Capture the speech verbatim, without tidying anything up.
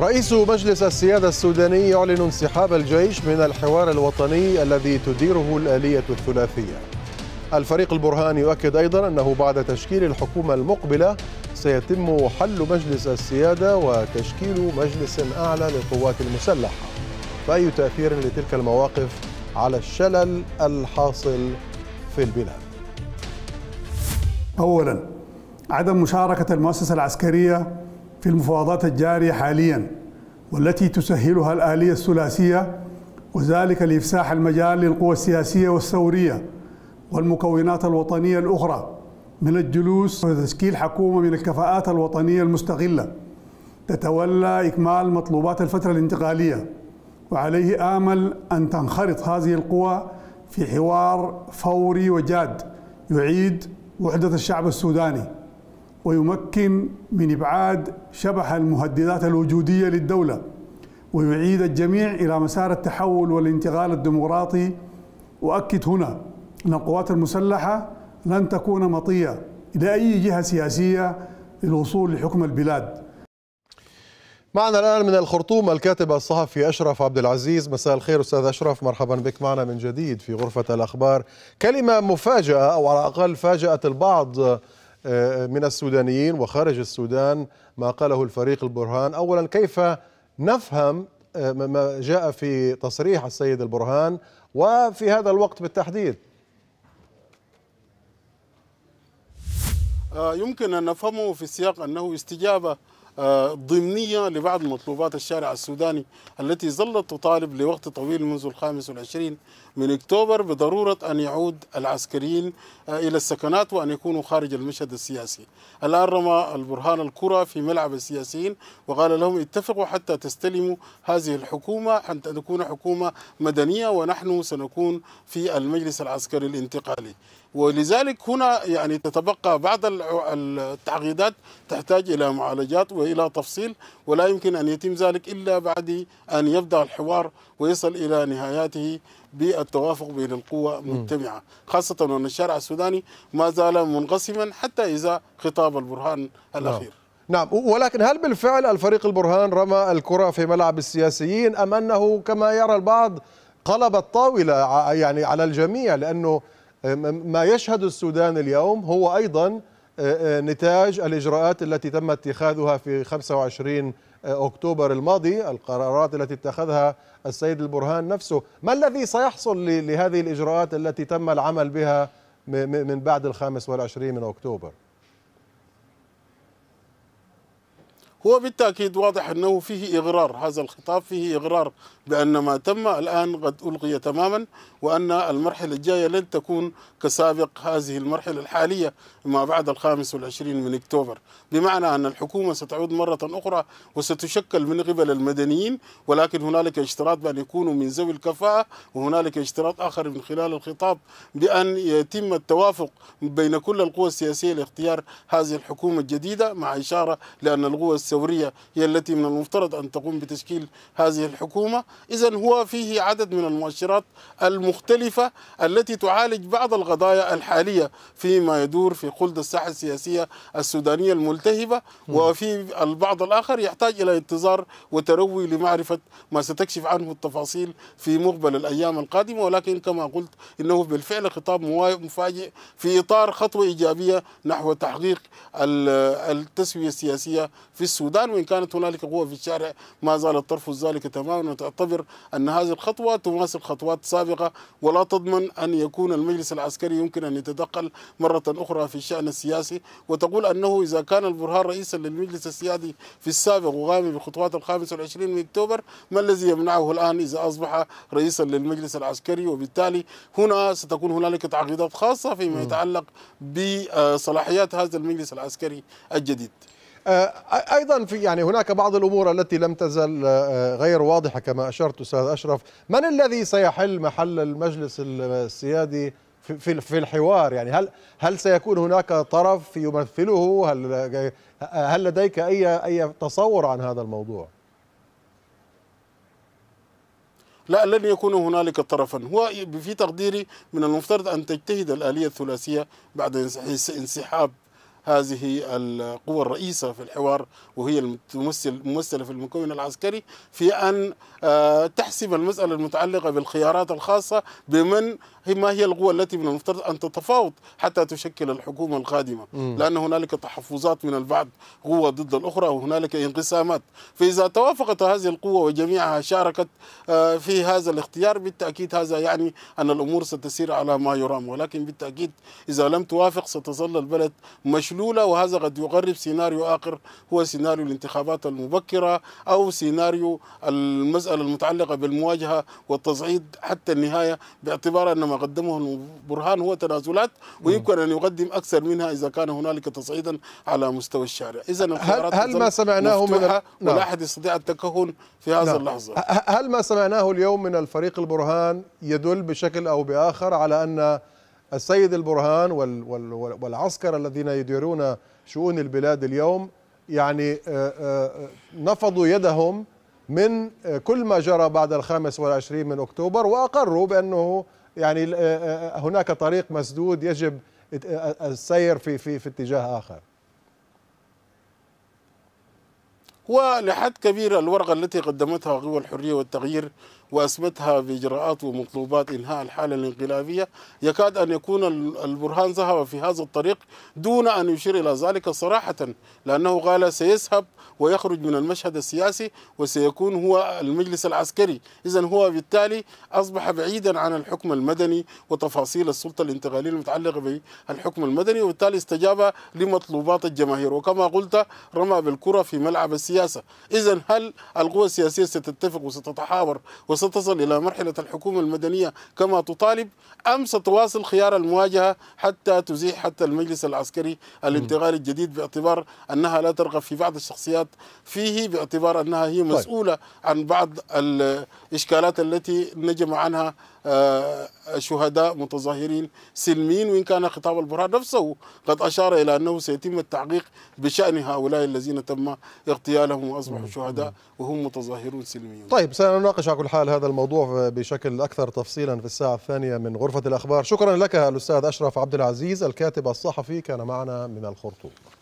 رئيس مجلس السيادة السوداني يعلن انسحاب الجيش من الحوار الوطني الذي تديره الآلية الثلاثية. الفريق البرهان يؤكد أيضا أنه بعد تشكيل الحكومة المقبلة سيتم حل مجلس السيادة وتشكيل مجلس أعلى للقوات المسلحة، فأي تأثير لتلك المواقف على الشلل الحاصل في البلاد؟ أولا، عدم مشاركة المؤسسة العسكرية في المفاوضات الجارية حاليا والتي تسهلها الآلية الثلاثية، وذلك لإفساح المجال للقوى السياسية والثورية والمكونات الوطنية الأخرى من الجلوس وتشكيل حكومة من الكفاءات الوطنية المستقلة تتولى إكمال مطلوبات الفترة الانتقالية. وعليه آمل أن تنخرط هذه القوى في حوار فوري وجاد يعيد وحدة الشعب السوداني ويمكن من إبعاد شبح المهددات الوجودية للدولة، ويعيد الجميع إلى مسار التحول والانتقال الديمقراطي. وأكد هنا أن القوات المسلحة لن تكون مطية إلى أي جهة سياسية للوصول لحكم البلاد. معنا الآن من الخرطوم الكاتب الصحفي أشرف عبد العزيز. مساء الخير أستاذ أشرف، مرحبا بك معنا من جديد في غرفة الأخبار. كلمة مفاجأة أو على الأقل فاجأت البعض من السودانيين وخارج السودان ما قاله الفريق البرهان. أولا، كيف نفهم ما جاء في تصريح السيد البرهان وفي هذا الوقت بالتحديد؟ يمكن أن نفهمه في سياق أنه استجابة ضمنية لبعض مطلوبات الشارع السوداني التي ظلت تطالب لوقت طويل منذ الخامس والعشرين من أكتوبر بضرورة أن يعود العسكريين إلى السكنات وأن يكونوا خارج المشهد السياسي. الآن رمى البرهان الكرة في ملعب السياسيين وقال لهم اتفقوا حتى تستلموا هذه الحكومة، حتى تكون حكومة مدنية ونحن سنكون في المجلس العسكري الانتقالي. ولذلك هنا يعني تتبقى بعض التعقيدات تحتاج إلى معالجات وإلى تفصيل، ولا يمكن أن يتم ذلك إلا بعد أن يبدأ الحوار ويصل إلى نهاياته بالتوافق بين القوى مجتمعة، خاصة أن الشارع السوداني ما زال منقسما حتى إذا خطاب البرهان الأخير. نعم. نعم، ولكن هل بالفعل الفريق البرهان رمى الكرة في ملعب السياسيين أم أنه كما يرى البعض قلب الطاولة يعني على الجميع؟ لأنه ما يشهد السودان اليوم هو أيضا نتاج الإجراءات التي تم اتخاذها في خمسة وعشرين أكتوبر الماضي، القرارات التي اتخذها السيد البرهان نفسه. ما الذي سيحصل لهذه الإجراءات التي تم العمل بها من بعد الخامس والعشرين من أكتوبر؟ هو بالتأكيد واضح أنه فيه إغرار، هذا الخطاب فيه إغرار بأن ما تم الآن قد ألغي تماما، وأن المرحلة الجاية لن تكون كسابق هذه المرحلة الحالية ما بعد الخامس والعشرين من أكتوبر، بمعنى أن الحكومة ستعود مرة أخرى وستشكل من قبل المدنيين، ولكن هنالك اشتراط بأن يكونوا من ذوي الكفاءة، وهنالك اشتراط آخر من خلال الخطاب بأن يتم التوافق بين كل القوى السياسية لاختيار هذه الحكومة الجديدة، مع إشارة لأن القوى الثورية هي التي من المفترض أن تقوم بتشكيل هذه الحكومة. إذن هو فيه عدد من المؤشرات المختلفة التي تعالج بعض القضايا الحالية فيما يدور في خلد الساحة السياسية السودانية الملتهبة، وفي البعض الآخر يحتاج إلى انتظار وتروي لمعرفة ما ستكشف عنه التفاصيل في مقبل الأيام القادمة. ولكن كما قلت إنه بالفعل خطاب مفاجئ في إطار خطوة إيجابية نحو تحقيق التسوية السياسية في السودان، وإن كانت هنالك قوة في الشارع ما زالت ترفض ذلك تماما وتعتبر أن هذه الخطوة تماثل خطوات سابقة ولا تضمن أن يكون المجلس العسكري يمكن أن يتدخل مرة أخرى في الشأن السياسي. وتقول أنه إذا كان البرهان رئيسا للمجلس السيادي في السابق وقام بخطوات الخامس والعشرين من أكتوبر، ما الذي يمنعه الآن إذا أصبح رئيسا للمجلس العسكري؟ وبالتالي هنا ستكون هنالك تعقيدات خاصة فيما يتعلق بصلاحيات هذا المجلس العسكري الجديد. أيضا في يعني هناك بعض الأمور التي لم تزل غير واضحة كما أشرت أستاذ أشرف. من الذي سيحل محل المجلس السيادي في في الحوار؟ يعني هل هل سيكون هناك طرف يمثله؟ هل هل لديك أي أي تصور عن هذا الموضوع؟ لا، لن يكون هنالك طرفا. هو في تقديري من المفترض أن تجتهد الآلية الثلاثية بعد انسحاب هذه القوى الرئيسة في الحوار وهي الممثلة في المكون العسكري في أن تحسم المسألة المتعلقة بالخيارات الخاصة بمن ما هي القوى التي من المفترض أن تتفاوض حتى تشكل الحكومة القادمة، لأن هنالك تحفظات من البعض قوة ضد الأخرى وهنالك انقسامات، فإذا توافقت هذه القوة وجميعها شاركت في هذا الاختيار بالتأكيد هذا يعني أن الأمور ستسير على ما يرام، ولكن بالتأكيد إذا لم توافق ستظل البلد مشلولة، وهذا قد يقرب سيناريو آخر هو سيناريو الانتخابات المبكرة أو سيناريو المسألة المتعلقة بالمواجهة والتصعيد حتى النهاية، باعتبار أن ما قدمه البرهان هو تنازلات ويمكن أن يقدم أكثر منها إذا كان هنالك تصعيدا على مستوى الشارع. إذن الخيارات هل ما سمعناه مفتوحة ولا أحد يستطيع التكهن في هذا اللحظة. هل ما سمعناه اليوم من الفريق البرهان يدل بشكل أو بآخر على أن السيد البرهان والعسكر الذين يديرون شؤون البلاد اليوم يعني نفضوا يدهم من كل ما جرى بعد الخامس والعشرين من أكتوبر وأقروا بأنه يعني هناك طريق مسدود يجب السير في في في اتجاه آخر؟ ولحد كبير الورقة التي قدمتها قوى الحرية والتغيير وأسمتها بإجراءات ومطلوبات إنهاء الحالة الانقلابية يكاد أن يكون البرهان ذهب في هذا الطريق دون أن يشير إلى ذلك صراحة، لأنه قال سيذهب ويخرج من المشهد السياسي وسيكون هو المجلس العسكري، إذن هو بالتالي أصبح بعيدا عن الحكم المدني وتفاصيل السلطة الانتقالية المتعلقة بالحكم المدني، وبالتالي استجاب لمطلوبات الجماهير وكما قلت رمى بالكرة في ملعب السياسة. إذن هل القوى السياسية ستتفق وستتحاور ستصل إلى مرحلة الحكومة المدنية كما تطالب أم ستواصل خيار المواجهة حتى تزيح حتى المجلس العسكري الانتقالي الجديد، باعتبار أنها لا ترغب في بعض الشخصيات فيه باعتبار أنها هي مسؤولة عن بعض الإشكالات التي نجم عنها شهداء متظاهرين سلميين، وإن كان خطاب البرهان نفسه قد أشار إلى أنه سيتم التحقيق بشأن هؤلاء الذين تم اغتيالهم وأصبحوا شهداء وهم متظاهرون سلميون. طيب سنناقش على كل حال هذا الموضوع بشكل أكثر تفصيلا في الساعة الثانية من غرفة الأخبار. شكرا لك الأستاذ أشرف عبد العزيز الكاتب الصحفي، كان معنا من الخرطوم.